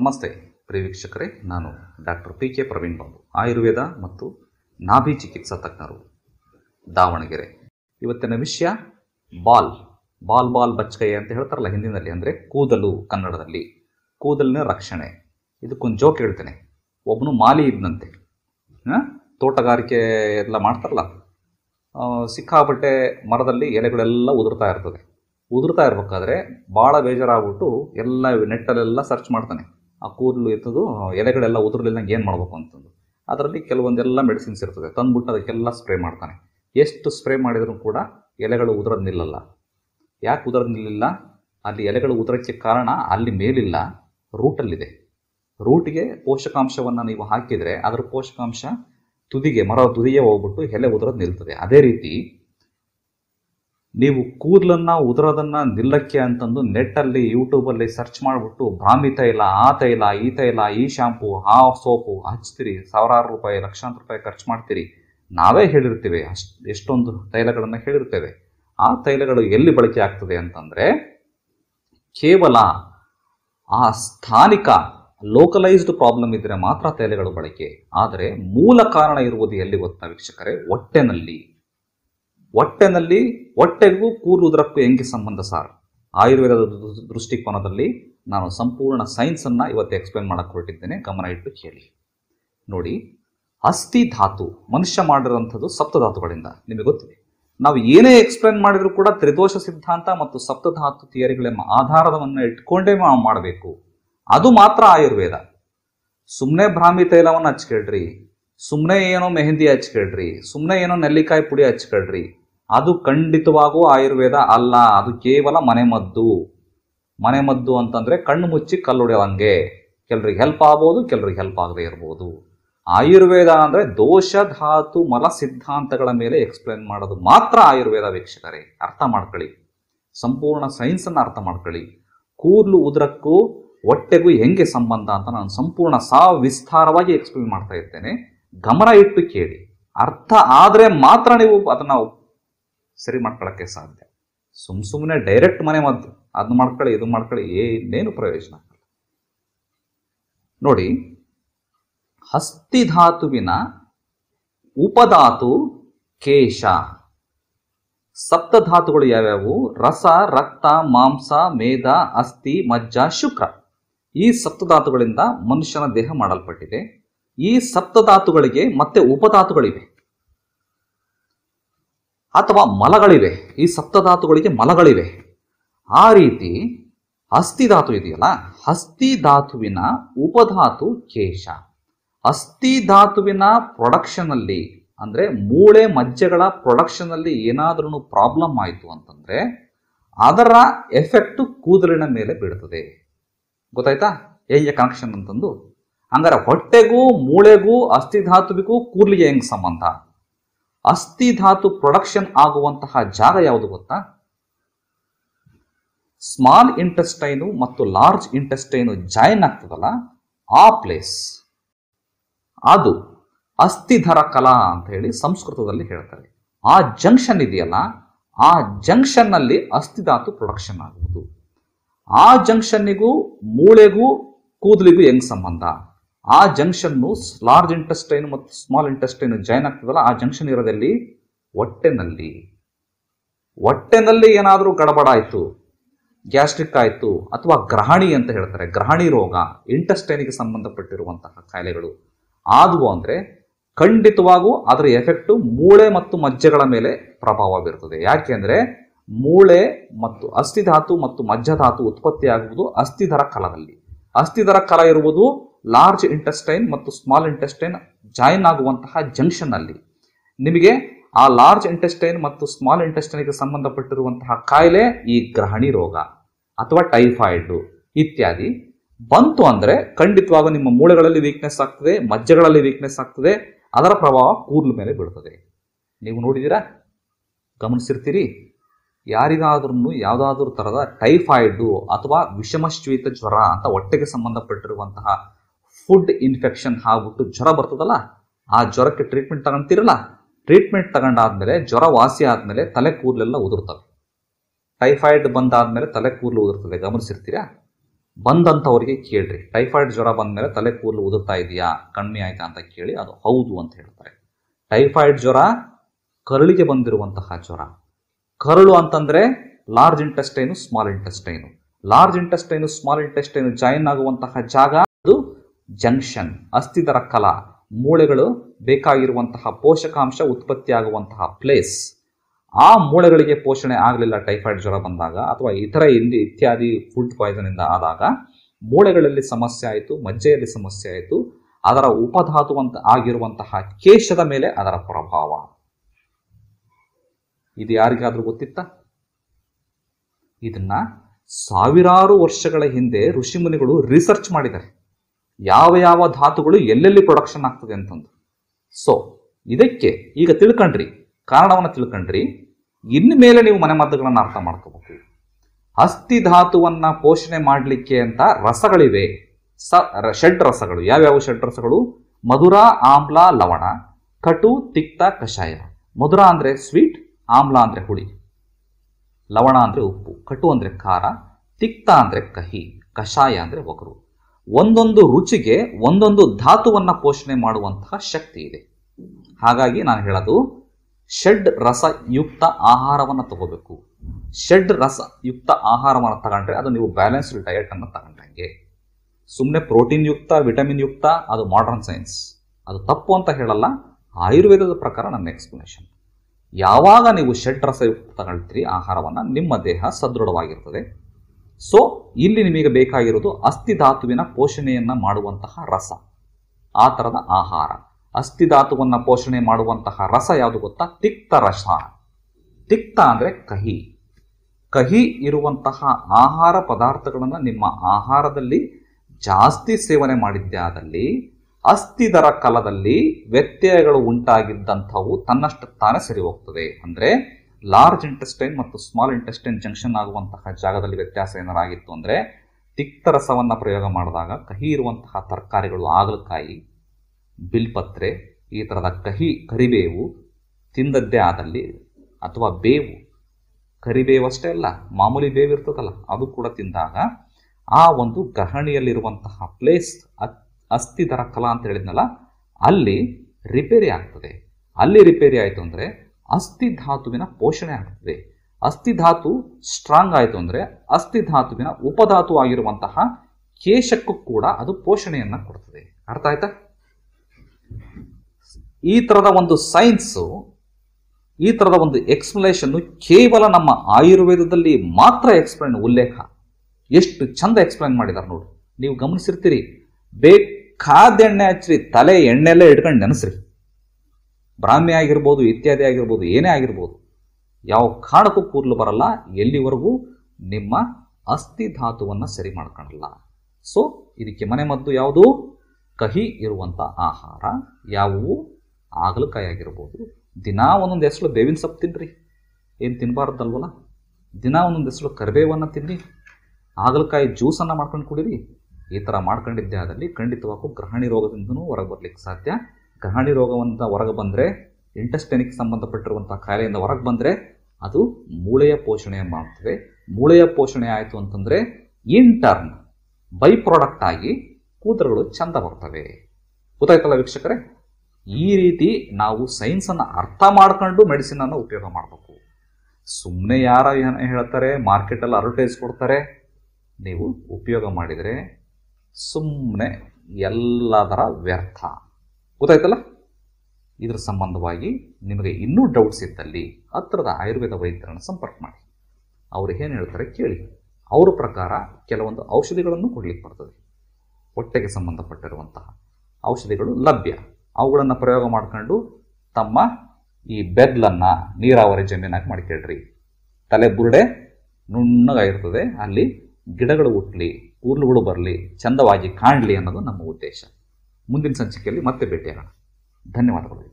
ನಮಸ್ತೆ ಪ್ರಿಯ ವೀಕ್ಷಕರೇ, ನಾನು ಡಾಕ್ಟರ್ ಪಿಕೆ ಪ್ರವೀಣ್ ಬಾಬು, ಆಯುರ್ವೇದ ಮತ್ತು ನಾಭಿ ಚಿಕಿತ್ಸಾ ತಜ್ಞರು, ದಾವಣಗೆರೆ. ಇವತ್ತಿನ ವಿಷಯ ಬಾಲ್ ಬಾಲ್ ಬಾಲ್ ಬಚ್ಚಕಯ್ಯ ಅಂತ ಹೇಳ್ತಾರಲ್ಲ ಹಿಂದಿನಲ್ಲಿ, ಅಂದರೆ ಕೂದಲು, ಕನ್ನಡದಲ್ಲಿ ಕೂದಲಿನ ರಕ್ಷಣೆ. ಇದಕ್ಕೊಂದು ಜೋಕ್ ಹೇಳ್ತೇನೆ. ಒಬ್ಬನು ಮಾಲಿ ಇದ್ದಂತೆ, ತೋಟಗಾರಿಕೆ ಎಲ್ಲ ಮಾಡ್ತಾರಲ್ಲ, ಸಿಕ್ಕಾಪಟ್ಟೆ ಮರದಲ್ಲಿ ಎಲೆಗಳೆಲ್ಲ ಉದುರ್ತಾ ಇರ್ತದೆ. ಉದುರ್ತಾ ಇರಬೇಕಾದ್ರೆ ಭಾಳ ಬೇಜಾರಾಗ್ಬಿಟ್ಟು ಎಲ್ಲ ನೆಟ್ಟಲ್ಲೆಲ್ಲ ಸರ್ಚ್ ಮಾಡ್ತಾನೆ, ಆ ಕೂದಲು ಎತ್ತದು ಎಲೆಗಳೆಲ್ಲ ಉದುರ್ಲಿಲ್ಲಂಗೆ ಏನು ಮಾಡಬೇಕು ಅಂತಂದು. ಅದರಲ್ಲಿ ಕೆಲವೊಂದೆಲ್ಲ ಮೆಡಿಸಿನ್ಸ್ ಇರ್ತದೆ, ತಂದುಬಿಟ್ಟು ಅದಕ್ಕೆಲ್ಲ ಸ್ಪ್ರೇ ಮಾಡ್ತಾನೆ. ಎಷ್ಟು ಸ್ಪ್ರೇ ಮಾಡಿದರೂ ಕೂಡ ಎಲೆಗಳು ಉದುರೋದು ನಿಲ್ಲಲ್ಲ. ಯಾಕೆ ಉದುರೋದು ನಿಲ್ಲಿಲ್ಲ? ಅಲ್ಲಿ ಎಲೆಗಳು ಉದುರೋಕ್ಕೆ ಕಾರಣ ಅಲ್ಲಿ ಮೇಲಿಲ್ಲ, ರೂಟಲ್ಲಿದೆ. ರೂಟಿಗೆ ಪೋಷಕಾಂಶವನ್ನು ನೀವು ಹಾಕಿದರೆ ಅದರ ಪೋಷಕಾಂಶ ತುದಿಗೆ, ಮರ ತುದಿಗೆ ಹೋಗ್ಬಿಟ್ಟು ಎಲೆ ಉದುರೋದು ನಿಲ್ತದೆ. ಅದೇ ರೀತಿ ನೀವು ಕೂದಲನ್ನು ಉದುರೋದನ್ನು ನಿಲ್ಲಕ್ಕೆ ಅಂತಂದು ನೆಟ್ಟಲ್ಲಿ, ಯೂಟ್ಯೂಬಲ್ಲಿ ಸರ್ಚ್ ಮಾಡಿಬಿಟ್ಟು ಬ್ರಾಹ್ಮಿ ತೈಲ, ಆ ತೈಲ, ಈ ತೈಲ, ಈ ಶ್ಯಾಂಪು, ಆ ಸೋಪು ಹಚ್ತೀರಿ. ಸಾವಿರಾರು ರೂಪಾಯಿ, ಲಕ್ಷಾಂತರ ರೂಪಾಯಿ ಖರ್ಚು ಮಾಡ್ತೀರಿ. ನಾವೇ ಹೇಳಿರ್ತೀವಿ, ಎಷ್ಟೊಂದು ತೈಲಗಳನ್ನು ಹೇಳಿರ್ತೇವೆ. ಆ ತೈಲಗಳು ಎಲ್ಲಿ ಬಳಕೆ ಆಗ್ತದೆ ಅಂತಂದರೆ, ಕೇವಲ ಆ ಸ್ಥಾನಿಕ ಲೋಕಲೈಸ್ಡ್ ಪ್ರಾಬ್ಲಮ್ ಇದ್ದರೆ ಮಾತ್ರ ತೈಲಗಳು ಬಳಕೆ. ಆದರೆ ಮೂಲ ಕಾರಣ ಇರುವುದು ಎಲ್ಲಿ ಗೊತ್ತಾ ವೀಕ್ಷಕರೇ? ಹೊಟ್ಟೆನಲ್ಲಿ. ಹೊಟ್ಟೆಗೂ ಕೂದಲು ಉದುರಕ್ಕೂ ಹೆಂಗೆ ಸಂಬಂಧ ಸಾರ್? ಆಯುರ್ವೇದದ ದೃಷ್ಟಿಕೋನದಲ್ಲಿ ನಾನು ಸಂಪೂರ್ಣ ಸೈನ್ಸನ್ನು ಇವತ್ತು ಎಕ್ಸ್ಪ್ಲೇನ್ ಮಾಡೋಕ್ಕೆ ಹೊರಟಿದ್ದೇನೆ, ಗಮನ ಇಟ್ಟು ಕೇಳಿ. ನೋಡಿ, ಅಸ್ಥಿ ಧಾತು ಮನುಷ್ಯ ಮಾಡಿರೋಂಥದ್ದು ಸಪ್ತಧಾತುಗಳಿಂದ, ನಿಮಗೆ ಗೊತ್ತಿದೆ. ನಾವು ಏನೇ ಎಕ್ಸ್ಪ್ಲೇನ್ ಮಾಡಿದರೂ ಕೂಡ ತ್ರಿದೋಷ ಸಿದ್ಧಾಂತ ಮತ್ತು ಸಪ್ತಧಾತು ಥಿಯರಿಗಳೆಂಬ ಆಧಾರವನ್ನು ಇಟ್ಕೊಂಡೇ ಮಾಡಬೇಕು. ಅದು ಮಾತ್ರ ಆಯುರ್ವೇದ. ಸುಮ್ಮನೆ ಬ್ರಾಹ್ಮಿ ತೈಲವನ್ನು ಹಚ್ಕೊಳ್ರಿ, ಸುಮ್ಮನೆ ಏನೋ ಮೆಹಂದಿ ಹಚ್ಕೊಳ್ರಿ, ಸುಮ್ಮನೆ ಏನೋ ನೆಲ್ಲಿಕಾಯಿ ಪುಡಿ ಹಚ್ಕೊಳ್ರಿ, ಅದು ಖಂಡಿತವಾಗೂ ಆಯುರ್ವೇದ ಅಲ್ಲ. ಅದು ಕೇವಲ ಮನೆಮದ್ದು. ಮನೆಮದ್ದು ಅಂತಂದರೆ ಕಣ್ಣು ಮುಚ್ಚಿ ಕಲ್ಲೊಡೆಯಂಗೆ. ಕೆಲರಿಗೆ ಹೆಲ್ಪ್ ಆಗ್ಬೋದು, ಕೆಲರಿಗೆ ಹೆಲ್ಪ್ ಆಗದೆ ಇರ್ಬೋದು. ಆಯುರ್ವೇದ ಅಂದರೆ ದೋಷ, ಧಾತು, ಮಲ ಸಿದ್ಧಾಂತಗಳ ಮೇಲೆ ಎಕ್ಸ್ಪ್ಲೇನ್ ಮಾಡೋದು ಮಾತ್ರ ಆಯುರ್ವೇದ. ವೀಕ್ಷಕರೇ, ಅರ್ಥ ಮಾಡ್ಕೊಳ್ಳಿ, ಸಂಪೂರ್ಣ ಸೈನ್ಸನ್ನು ಅರ್ಥ ಮಾಡ್ಕೊಳ್ಳಿ. ಕೂದಲು ಉದ್ರಕ್ಕೂ ಹೊಟ್ಟೆಗೂ ಹೆಂಗೆ ಸಂಬಂಧ ಅಂತ ನಾನು ಸಂಪೂರ್ಣ ವಿಸ್ತಾರವಾಗಿ ಎಕ್ಸ್ಪ್ಲೇನ್ ಮಾಡ್ತಾ ಇರ್ತೇನೆ, ಗಮನ ಇಟ್ಟು ಕೇಳಿ. ಅರ್ಥ ಆದರೆ ಮಾತ್ರ ನೀವು ಅದನ್ನು ಸರಿ ಮಾಡ್ಕೊಳ್ಳೋಕ್ಕೆ ಸಾಧ್ಯ. ಸುಮ್ಮನೆ ಡೈರೆಕ್ಟ್ ಮನೆಮದ್ದು ಅದನ್ನ ಮಾಡ್ಕೊಳ್ಳಿ, ಇದು ಮಾಡ್ಕೊಳ್ಳಿ, ಏನೇನು ಪ್ರಯೋಜನ ಆಗಲ್ಲ. ನೋಡಿ, ಹಸ್ತಿಧಾತುವಿನ ಉಪಧಾತು ಕೇಶ. ಸಪ್ತಧಾತುಗಳು ಯಾವ್ಯಾವು? ರಸ, ರಕ್ತ, ಮಾಂಸ, ಮೇಧ, ಅಸ್ಥಿ, ಮಜ್ಜ, ಶುಕ್ರ. ಈ ಸಪ್ತಧಾತುಗಳಿಂದ ಮನುಷ್ಯನ ದೇಹ ಮಾಡಲ್ಪಟ್ಟಿದೆ. ಈ ಸಪ್ತಧಾತುಗಳಿಗೆ ಮತ್ತೆ ಉಪಧಾತುಗಳಿವೆ ಅಥವಾ ಮಲಗಳಿವೆ. ಈ ಸಪ್ತಧಾತುಗಳಿಗೆ ಮಲಗಳಿವೆ. ಆ ರೀತಿ ಅಸ್ಥಿಧಾತು ಇದೆಯಲ್ಲ, ಅಸ್ಥಿಧಾತುವಿನ ಉಪಧಾತು ಕೇಶ. ಅಸ್ಥಿಧಾತುವಿನ ಪ್ರೊಡಕ್ಷನಲ್ಲಿ, ಅಂದರೆ ಮೂಳೆ ಮಜ್ಜೆಗಳ ಪ್ರೊಡಕ್ಷನಲ್ಲಿ ಏನಾದ್ರೂ ಪ್ರಾಬ್ಲಮ್ ಆಯಿತು ಅಂತಂದರೆ ಅದರ ಎಫೆಕ್ಟು ಕೂದಲಿನ ಮೇಲೆ ಬೀಳ್ತದೆ. ಗೊತ್ತಾಯ್ತಾ ಹೇಗೆ ಕನೆಕ್ಷನ್ ಅಂತಂದು? ಹಂಗಾರೆ ಹೊಟ್ಟೆಗೂ ಮೂಳೆಗೂ ಅಸ್ಥಿಧಾತುವಿಗೂ ಕೂದಲಿಗೆ ಹೆಂಗೆ ಸಂಬಂಧ? ಅಸ್ಥಿಧಾತು ಪ್ರೊಡಕ್ಷನ್ ಆಗುವಂತಹ ಜಾಗ ಯಾವುದು ಗೊತ್ತಾ? ಸ್ಮಾಲ್ ಇಂಟೆಸ್ಟೈನು ಮತ್ತು ಲಾರ್ಜ್ ಇಂಟೆಸ್ಟೈನು ಜಾಯಿನ್ ಆಗ್ತದಲ್ಲ, ಆ ಪ್ಲೇಸ್ ಅದು ಅಸ್ಥಿಧರ ಕಲಾ ಅಂತ ಹೇಳಿ ಸಂಸ್ಕೃತದಲ್ಲಿ ಹೇಳ್ತಾರೆ. ಆ ಜಂಕ್ಷನ್ ಇದೆಯಲ್ಲ, ಆ ಜಂಕ್ಷನ್ನಲ್ಲಿ ಅಸ್ಥಿಧಾತು ಪ್ರೊಡಕ್ಷನ್ ಆಗುವುದು. ಆ ಜಂಕ್ಷನ್ನಿಗೂ ಮೂಳೆಗೂ ಕೂದಲಿಗೂ ಹೆಂಗೆ ಸಂಬಂಧ? ಆ ಜಂಕ್ಷನ್ನು ಲಾರ್ಜ್ ಇಂಟೆಸ್ಟೈನ್ ಮತ್ತು ಸ್ಮಾಲ್ ಇಂಟೆಸ್ಟೈನ್ ಜಾಯಿನ್ ಆಗ್ತದಲ್ಲ, ಆ ಜಂಕ್ಷನ್ ಇರೋದಲ್ಲಿ ಹೊಟ್ಟೆನಲ್ಲಿ. ಹೊಟ್ಟೆನಲ್ಲಿ ಏನಾದರೂ ಗಡಬಡ ಆಯಿತು, ಗ್ಯಾಸ್ಟ್ರಿಕ್ ಆಯಿತು ಅಥವಾ ಗ್ರಹಣಿ ಅಂತ ಹೇಳ್ತಾರೆ, ಗ್ರಹಣಿ ರೋಗ, ಇಂಟೆಸ್ಟೈನಿಗೆ ಸಂಬಂಧಪಟ್ಟಿರುವಂತಹ ಕಾಯಿಲೆಗಳು ಆದವು ಅಂದರೆ ಖಂಡಿತವಾಗೂ ಅದರ ಎಫೆಕ್ಟು ಮೂಳೆ ಮತ್ತು ಮಜ್ಜೆಗಳ ಮೇಲೆ ಪ್ರಭಾವ ಬೀರ್ತದೆ. ಯಾಕೆಂದರೆ ಮೂಳೆ ಮತ್ತು ಅಸ್ಥಿಧಾತು ಮತ್ತು ಮಜ್ಜಧಾತು ಉತ್ಪತ್ತಿಯಾಗುವುದು ಅಸ್ಥಿಧರ ಕಲದಲ್ಲಿ. ಅಸ್ಥಿಧರ ಕಲ ಇರುವುದು ಲಾರ್ಜ್ ಇಂಟೆಸ್ಟೈನ್ ಮತ್ತು ಸ್ಮಾಲ್ ಇಂಟೆಸ್ಟೈನ್ ಜಾಯಿನ್ ಆಗುವಂತಹ ಜಂಕ್ಷನ್ನಲ್ಲಿ. ನಿಮಗೆ ಆ ಲಾರ್ಜ್ ಇಂಟೆಸ್ಟೈನ್ ಮತ್ತು ಸ್ಮಾಲ್ ಇಂಟೆಸ್ಟೈನ್ಗೆ ಸಂಬಂಧಪಟ್ಟಿರುವಂತಹ ಕಾಯಿಲೆ, ಈ ಗ್ರಹಣಿ ರೋಗ ಅಥವಾ ಟೈಫಾಯ್ಡು ಇತ್ಯಾದಿ ಬಂತು ಅಂದರೆ ಖಂಡಿತವಾಗ ನಿಮ್ಮ ಮೂಳೆಗಳಲ್ಲಿ ವೀಕ್ನೆಸ್ ಆಗ್ತದೆ, ಮಜ್ಜೆಗಳಲ್ಲಿ ವೀಕ್ನೆಸ್ ಆಗ್ತದೆ. ಅದರ ಪ್ರಭಾವ ಕೂದಲು ಮೇಲೆ ಬೀಳ್ತದೆ. ನೀವು ನೋಡಿದ್ದೀರಾ, ಗಮನಿಸಿರ್ತೀರಿ, ಯಾರಿಗಾದ್ರೂ ಯಾವುದಾದ್ರೂ ಥರದ ಟೈಫಾಯ್ಡು ಅಥವಾ ವಿಷಮಶ್ವೇತ ಜ್ವರ ಅಂತ ಹೊಟ್ಟೆಗೆ ಸಂಬಂಧಪಟ್ಟಿರುವಂತಹ ಫುಡ್ ಇನ್ಫೆಕ್ಷನ್ ಆಗ್ಬಿಟ್ಟು ಜ್ವರ ಬರ್ತದಲ್ಲ, ಆ ಜ್ವರಕ್ಕೆ ಟ್ರೀಟ್ಮೆಂಟ್ ತಗೊಂತೀರಲ್ಲ, ಟ್ರೀಟ್ಮೆಂಟ್ ತಗೊಂಡಾದ್ಮೇಲೆ ಜ್ವರ ವಾಸಿ ಆದಮೇಲೆ ತಲೆ ಕೂದಲೆಲ್ಲ ಉದುರ್ತವೆ. ಟೈಫಾಯ್ಡ್ ಬಂದಾದ್ಮೇಲೆ ತಲೆ ಕೂದಲು ಉದುರ್ತದೆ, ಗಮನಿಸಿರ್ತೀರಾ? ಬಂದಂತವರಿಗೆ ಕೇಳ್ರಿ, ಟೈಫಾಯ್ಡ್ ಜ್ವರ ಬಂದ ಮೇಲೆ ತಲೆ ಕೂದಲು ಉದುರ್ತಾ ಇದೆಯಾ, ಕಣ್ಣಿ ಆಯ್ತಾ ಅಂತ ಕೇಳಿ ಅದು ಹೌದು ಅಂತ ಹೇಳ್ತಾರೆ. ಟೈಫಾಯ್ಡ್ ಜ್ವರ ಕರಳಿಗೆ ಬಂದಿರುವಂತಹ ಜ್ವರ. ಕರಳು ಅಂತಂದ್ರೆ large intestine small intestine. Large intestine small intestine join ಆಗುವಂತಹ ಜಾಗ ಅದು ಜಂಕ್ಷನ್, ಅಸ್ಥಿದರ ಕಲ, ಮೂಳೆಗಳು ಬೇಕಾಗಿರುವಂತಹ ಪೋಷಕಾಂಶ ಉತ್ಪತ್ತಿಯಾಗುವಂತಹ ಪ್ಲೇಸ್. ಆ ಮೂಳೆಗಳಿಗೆ ಪೋಷಣೆ ಆಗಲಿಲ್ಲ ಟೈಫಾಯ್ಡ್ ಜ್ವರ ಬಂದಾಗ ಅಥವಾ ಇತರ ಇತ್ಯಾದಿ ಫುಡ್ ಪಾಯ್ಸನ್ ಇಂದ ಆದಾಗ ಮೂಳೆಗಳಲ್ಲಿ ಸಮಸ್ಯೆ ಆಯಿತು, ಮಜ್ಜೆಯಲ್ಲಿ ಸಮಸ್ಯೆ ಆಯಿತು, ಅದರ ಉಪಧಾತುವಂತ ಆಗಿರುವಂತಹ ಕೇಶದ ಮೇಲೆ ಅದರ ಪ್ರಭಾವ. ಇದು ಯಾರಿಗಾದ್ರೂ ಗೊತ್ತಿತ್ತ? ಇದನ್ನ ಸಾವಿರಾರು ವರ್ಷಗಳ ಹಿಂದೆ ಋಷಿಮುನಿಗಳು ರಿಸರ್ಚ್ ಮಾಡಿದ್ದಾರೆ, ಯಾವ ಯಾವ ಧಾತುಗಳು ಎಲ್ಲೆಲ್ಲಿ ಪ್ರೊಡಕ್ಷನ್ ಆಗ್ತದೆ ಅಂತಂದು. ಸೊ ಇದಕ್ಕೆ ಈಗ ತಿಳ್ಕೊಂಡ್ರಿ, ಕಾರಣವನ್ನು ತಿಳ್ಕೊಂಡ್ರಿ. ಇನ್ಮೇಲೆ ನೀವು ಮನೆಮದ್ದುಗಳನ್ನು ಅರ್ಥ ಮಾಡ್ಕೋಬೇಕು. ಅಸ್ಥಿ ಧಾತುವನ್ನು ಪೋಷಣೆ ಮಾಡಲಿಕ್ಕೆ ಅಂತ ರಸಗಳಿವೆ, ಷಡ್ ರಸಗಳು. ಯಾವ್ಯಾವ ಷಡ್ ರಸಗಳು? ಮಧುರ, ಆಮ್ಲ, ಲವಣ, ಕಟು, ತಿಕ್ತ, ಕಷಾಯ. ಮಧುರ ಅಂದರೆ ಸ್ವೀಟ್, ಆಮ್ಲ ಅಂದರೆ ಹುಳಿ, ಲವಣ ಅಂದರೆ ಉಪ್ಪು, ಕಟು ಅಂದರೆ ಖಾರ, ತಿಕ್ತ ಅಂದರೆ ಕಹಿ, ಕಷಾಯ ಅಂದರೆ ಒಗರು. ಒಂದೊಂದು ರುಚಿಗೆ ಒಂದೊಂದು ಧಾತುವನ್ನು ಪೋಷಣೆ ಮಾಡುವಂತಹ ಶಕ್ತಿ ಇದೆ. ಹಾಗಾಗಿ ನಾನು ಹೇಳೋದು, ಷಡ್ ರಸಯುಕ್ತ ಆಹಾರವನ್ನು ತಗೋಬೇಕು. ಷಡ್ ರಸಯುಕ್ತ ಆಹಾರವನ್ನು ತಗೊಂಡ್ರೆ ಅದು ನೀವು ಬ್ಯಾಲೆನ್ಸ್ಡ್ ಡಯಟನ್ನು ತಗೊಂಡಂಗೆ. ಸುಮ್ಮನೆ ಪ್ರೋಟೀನ್ ಯುಕ್ತ, ವಿಟಮಿನ್ ಯುಕ್ತ ಅದು ಮಾಡರ್ನ್ ಸೈನ್ಸ್, ಅದು ತಪ್ಪು ಅಂತ ಹೇಳಲ್ಲ. ಆಯುರ್ವೇದದ ಪ್ರಕಾರ ನನ್ನ ಎಕ್ಸ್ಪ್ಲನೇಷನ್, ಯಾವಾಗ ನೀವು ಷಡ್ ರಸಯುಕ್ತ ತಗೊಳ್ತೀರಿ ಆಹಾರವನ್ನು, ನಿಮ್ಮ ದೇಹ ಸದೃಢವಾಗಿರ್ತದೆ. ಸೊ ಇಲ್ಲಿ ನಿಮಗೆ ಬೇಕಾಗಿರೋದು ಅಸ್ಥಿಧಾತುವಿನ ಪೋಷಣೆಯನ್ನು ಮಾಡುವಂತಹ ರಸ, ಆ ಥರದ ಆಹಾರ. ಅಸ್ಥಿಧಾತುವನ್ನು ಪೋಷಣೆ ಮಾಡುವಂತಹ ರಸ ಯಾವುದು ಗೊತ್ತಾ? ತಿಕ್ತ ರಸ. ತಿಕ್ತ ಅಂದರೆ ಕಹಿ. ಕಹಿ ಇರುವಂತಹ ಆಹಾರ ಪದಾರ್ಥಗಳನ್ನು ನಿಮ್ಮ ಆಹಾರದಲ್ಲಿ ಜಾಸ್ತಿ ಸೇವನೆ ಮಾಡಿದ್ದಾದಲ್ಲಿ ಅಸ್ಥಿದರ ಕಲದಲ್ಲಿ ವ್ಯತ್ಯಯಗಳು ಉಂಟಾಗಿದ್ದಂಥವು ತನ್ನಷ್ಟು ತಾನೇ ಸರಿ ಹೋಗ್ತದೆ. ಅಂದರೆ ಲಾರ್ಜ್ ಇಂಟೆಸ್ಟೈನ್ ಮತ್ತು ಸ್ಮಾಲ್ ಇಂಟೆಸ್ಟೈನ್ ಜಂಕ್ಷನ್ ಆಗುವಂತಹ ಜಾಗದಲ್ಲಿ ವ್ಯತ್ಯಾಸ ಏನಾರಾಗಿತ್ತು ಅಂದರೆ, ತಿಕ್ತ ರಸವನ್ನು ಪ್ರಯೋಗ ಮಾಡಿದಾಗ ಕಹಿ ಇರುವಂತಹ ತರಕಾರಿಗಳು, ಹಾಗಲಕಾಯಿ, ಬಿಲ್ಪತ್ರೆ, ಈ ಥರದ ಕಹಿ, ಕರಿಬೇವು ತಿಂದದ್ದೇ ಆದಲ್ಲಿ, ಅಥವಾ ಬೇವು, ಕರಿಬೇವು ಅಷ್ಟೇ ಅಲ್ಲ, ಮಾಮೂಲಿ ಬೇವು ಇರ್ತದಲ್ಲ ಅದು ಕೂಡ ತಿಂದಾಗ ಆ ಒಂದು ಗಹಣಿಯಲ್ಲಿರುವಂತಹ ಪ್ಲೇಸ್, ಅಸ್ಥಿದರ ಕಲ ಅಂತ ಹೇಳಿದ್ನಲ್ಲ, ಅಲ್ಲಿ ರಿಪೇರಿ ಆಗ್ತದೆ. ಅಲ್ಲಿ ರಿಪೇರಿ ಆಯಿತು ಅಂದರೆ ಅಸ್ಥಿಧಾತುವಿನ ಪೋಷಣೆ ಆಗ್ತದೆ. ಅಸ್ಥಿಧಾತು ಸ್ಟ್ರಾಂಗ್ ಆಯಿತು ಅಂದರೆ ಅಸ್ಥಿಧಾತುವಿನ ಉಪಧಾತು ಆಗಿರುವಂತಹ ಕೇಶಕ್ಕೂ ಕೂಡ ಅದು ಪೋಷಣೆಯನ್ನು ಕೊಡ್ತದೆ. ಅರ್ಥ ಆಯ್ತಾ? ಈ ಥರದ ಒಂದು ಸೈನ್ಸು, ಈ ಥರದ ಒಂದು ಎಕ್ಸ್ಪ್ಲನೇಷನ್ನು ಕೇವಲ ನಮ್ಮ ಆಯುರ್ವೇದದಲ್ಲಿ ಮಾತ್ರ ಉಲ್ಲೇಖ. ಎಷ್ಟು ಚಂದ ಎಕ್ಸ್ಪ್ಲೈನ್ ಮಾಡಿದ್ದಾರೆ ನೋಡಿ. ನೀವು ಗಮನಿಸಿರ್ತೀರಿ, ಬೇಕಾದ ಎಣ್ಣೆ ಹಚ್ಚಿರಿ, ತಲೆ ಎಣ್ಣೆಲ್ಲೇ ಇಟ್ಕೊಂಡು ನೆನೆಸ್ರಿ, ಬ್ರಾಹ್ಮಿ ಆಗಿರ್ಬೋದು, ಇತ್ಯಾದಿ ಆಗಿರ್ಬೋದು, ಏನೇ ಆಗಿರ್ಬೋದು, ಯಾವ ಕಾರಣಕ್ಕೂ ಕೂದಲು ಬರಲ್ಲ ಎಲ್ಲಿವರೆಗೂ ನಿಮ್ಮ ಅಸ್ಥಿಧಾತುವನ್ನು ಸರಿ ಮಾಡ್ಕೊಳ್ಳಲ್ಲ. ಸೊ ಇದಕ್ಕೆ ಮನೆಮದ್ದು ಯಾವುದು? ಕಹಿ ಇರುವಂಥ ಆಹಾರ. ಯಾವುವು? ಹಾಗಲಕಾಯಿ ಆಗಿರ್ಬೋದು. ದಿನಾ ಒಂದೊಂದು ಹೆಸಳು ಬೇವಿನ ಸೊಪ್ಪು ತಿನ್ನಿರಿ, ಏನು ತಿನ್ನಬಾರ್ದಲ್ವಲ್ಲ. ದಿನ ಒಂದೊಂದು ಹೆಸಳು ಕರಿಬೇವನ್ನು ತಿನ್ನಿ, ಹಾಗಲಕಾಯಿ ಜ್ಯೂಸನ್ನು ಮಾಡ್ಕೊಂಡು ಕುಡೀರಿ. ಈ ಥರ ಮಾಡ್ಕೊಂಡಿದ್ದೆ ಆದಲ್ಲಿ ಖಂಡಿತವಾಗೂ ಗೃಹಣಿ ರೋಗದಿಂದನೂ ಹೊರಗೆ ಬರಲಿಕ್ಕೆ ಸಾಧ್ಯ. ಗೃಹಣಿ ರೋಗವಂತ ಹೊರಗೆ ಬಂದರೆ, ಇಂಟೆಸ್ಟೈನಿಗೆ ಸಂಬಂಧಪಟ್ಟಿರುವಂಥ ಕಾಯಿಲೆಯಿಂದ ಹೊರಗೆ ಬಂದರೆ ಅದು ಮೂಳೆಯ ಪೋಷಣೆ ಮಾಡ್ತದೆ. ಮೂಳೆಯ ಪೋಷಣೆ ಆಯಿತು ಅಂತಂದರೆ ಇಂಟರ್ನ್ ಬೈ ಪ್ರಾಡಕ್ಟ್ ಆಗಿ ಕೂದಲುಗಳು ಚಂದ ಬರ್ತವೆ. ಗೊತ್ತಾಯ್ತಲ್ಲ ವೀಕ್ಷಕರೇ? ಈ ರೀತಿ ನಾವು ಸೈನ್ಸನ್ನು ಅರ್ಥ ಮಾಡ್ಕೊಂಡು ಮೆಡಿಸಿನನ್ನು ಉಪಯೋಗ ಮಾಡಬೇಕು. ಸುಮ್ಮನೆ ಯಾರ ಏನೋ ಹೇಳ್ತಾರೆ, ಮಾರ್ಕೆಟಲ್ಲಿ ಅಡ್ವರ್ಟೈಸ್ ಕೊಡ್ತಾರೆ. ನೀವು ಉಪಯೋಗ ಮಾಡಿದರೆ ಸುಮ್ಮನೆ ಎಲ್ಲದರ ವ್ಯರ್ಥ. ಗೊತ್ತಾಯ್ತಲ್ಲ? ಇದರ ಸಂಬಂಧವಾಗಿ ನಿಮಗೆ ಇನ್ನೂ ಡೌಟ್ಸ್ ಇದ್ದಲ್ಲಿ ಹತ್ತಿರದ ಆಯುರ್ವೇದ ವೈದ್ಯರನ್ನು ಸಂಪರ್ಕ ಮಾಡಿ. ಅವರು ಏನು ಹೇಳ್ತಾರೆ ಕೇಳಿ, ಅವರ ಪ್ರಕಾರ ಕೆಲವೊಂದು ಔಷಧಿಗಳನ್ನು ಕೊಡಲಿಕ್ಕೆ ಬರ್ತದೆ. ಹೊಟ್ಟೆಗೆ ಸಂಬಂಧಪಟ್ಟಿರುವಂತಹ ಔಷಧಿಗಳು ಲಭ್ಯ. ಅವುಗಳನ್ನು ಪ್ರಯೋಗ ಮಾಡಿಕೊಂಡು ತಮ್ಮ ಈ ಬೆದಲನ್ನು ನೀರಾವರಿ ಜಮೀನಾಗಿ ಮಾಡ್ಕೊಳ್ರಿ. ತಲೆ ಬುರುಡೆ ನುಣ್ಣಗಾಗಿರ್ತದೆ, ಅಲ್ಲಿ ಗಿಡಗಳು ಹುಟ್ಟಲಿ, ಕೂದಲುಗಳು ಬರಲಿ, ಚಂದವಾಗಿ ಕಾಣಲಿ ಅನ್ನೋದು ನಮ್ಮ ಉದ್ದೇಶ. ಮುಂದಿನ ಸಂಚಿಕೆಯಲ್ಲಿ ಮತ್ತೆ ಭೇಟಿಯಾಗೋಣ. ಧನ್ಯವಾದಗಳು.